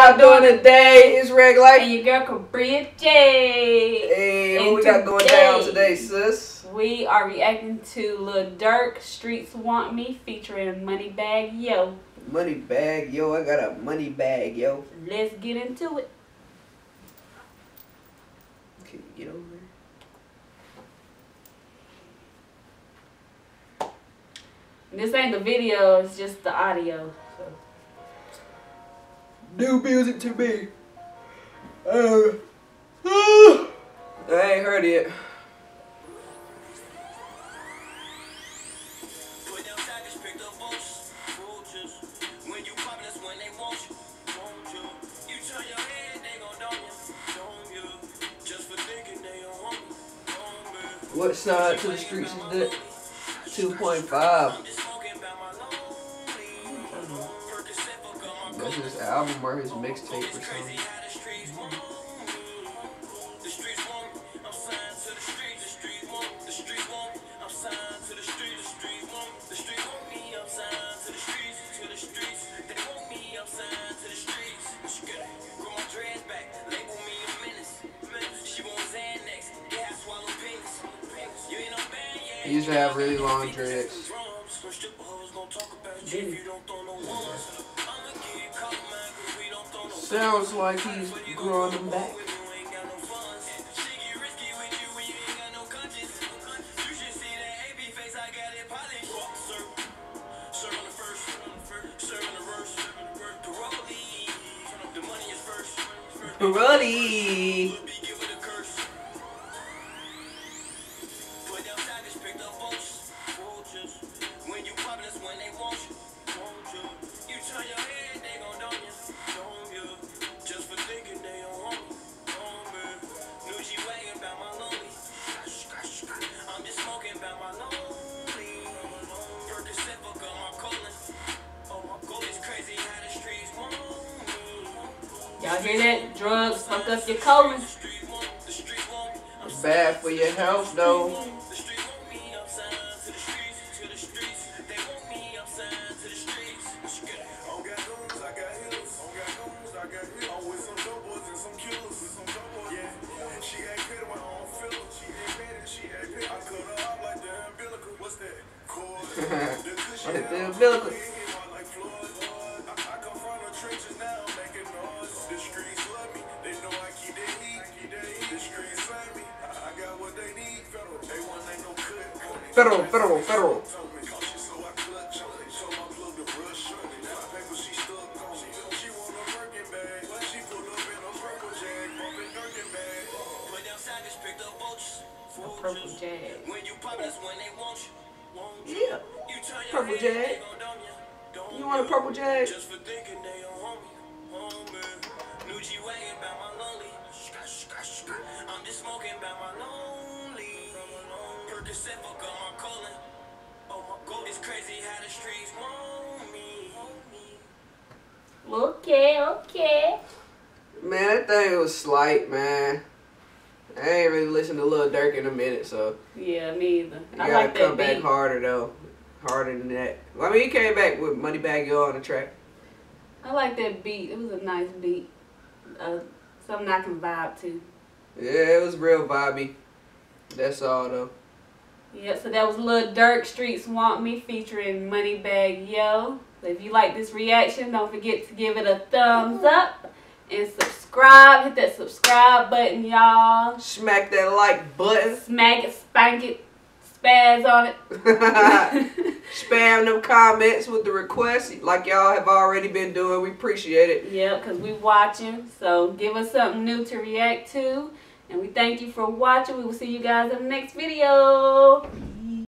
y'all doing today? It's Reg Light and your girl Cabrera J. Hey, what we got going down today, sis? We are reacting to Lil Durk, Streets Want Me, featuring Moneybagg Yo. Moneybagg Yo, I got a Moneybagg Yo. Let's get into it. Can you get over there? This ain't the video, it's just the audio. So. New music to me. I ain't heard it. What side to the streets is that? 2.5. That's his album or his mixtape or something. He used to have really long dreads. Sounds like he's growing them back. Brody. Y'all hear that? Drugs fuck up your colon. It's bad for your health, though. Federal. Purple jag. Yeah. Purple jag. You want a purple jag? I'm just smoking by my lonely. It's crazy how the streets want me. Okay. Man, that thing was slight, man. I ain't really listened to Lil Durk in a minute, so. Yeah, me either. You gotta like come back harder, though. Harder than that. Well, I mean, he came back with Moneybagg Yo on the track. I like that beat. It was a nice beat. Something I can vibe to. Yeah, it was real vibey. That's all, though. Yeah, so that was Lil Durk, Streets Want Me, featuring Moneybagg Yo. So if you like this reaction, don't forget to give it a thumbs up and subscribe. Hit that subscribe button, y'all. Smack that like button. Smack it, spank it, spaz on it. Spam them comments with the requests like y'all have already been doing. We appreciate it. Yeah, because we watching. So give us something new to react to. And we thank you for watching. We will see you guys in the next video.